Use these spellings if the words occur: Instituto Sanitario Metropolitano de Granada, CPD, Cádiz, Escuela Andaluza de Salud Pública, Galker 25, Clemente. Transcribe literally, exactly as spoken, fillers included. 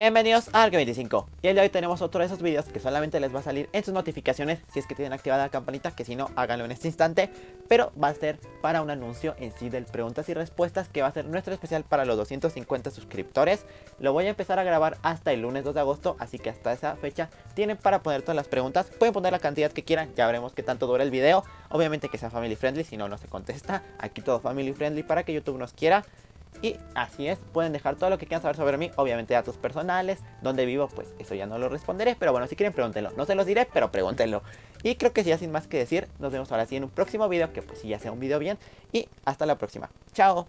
Bienvenidos al Galker veinticinco. Y el día de hoy tenemos otro de esos vídeos que solamente les va a salir en sus notificaciones si es que tienen activada la campanita, que si no, háganlo en este instante. Pero va a ser para un anuncio en sí del preguntas y respuestas, que va a ser nuestro especial para los doscientos cincuenta suscriptores. Lo voy a empezar a grabar hasta el lunes dos de agosto, así que hasta esa fecha tienen para poner todas las preguntas. Pueden poner la cantidad que quieran, ya veremos qué tanto dura el video. Obviamente que sea family friendly, si no, no se contesta. Aquí todo family friendly para que YouTube nos quiera. Y así es, pueden dejar todo lo que quieran saber sobre mí, obviamente datos personales, dónde vivo, pues eso ya no lo responderé, pero bueno, si quieren pregúntenlo, no se los diré, pero pregúntenlo. Y creo que ya sin más que decir, nos vemos ahora sí en un próximo video, que pues sí ya sea un video bien, y hasta la próxima, chao.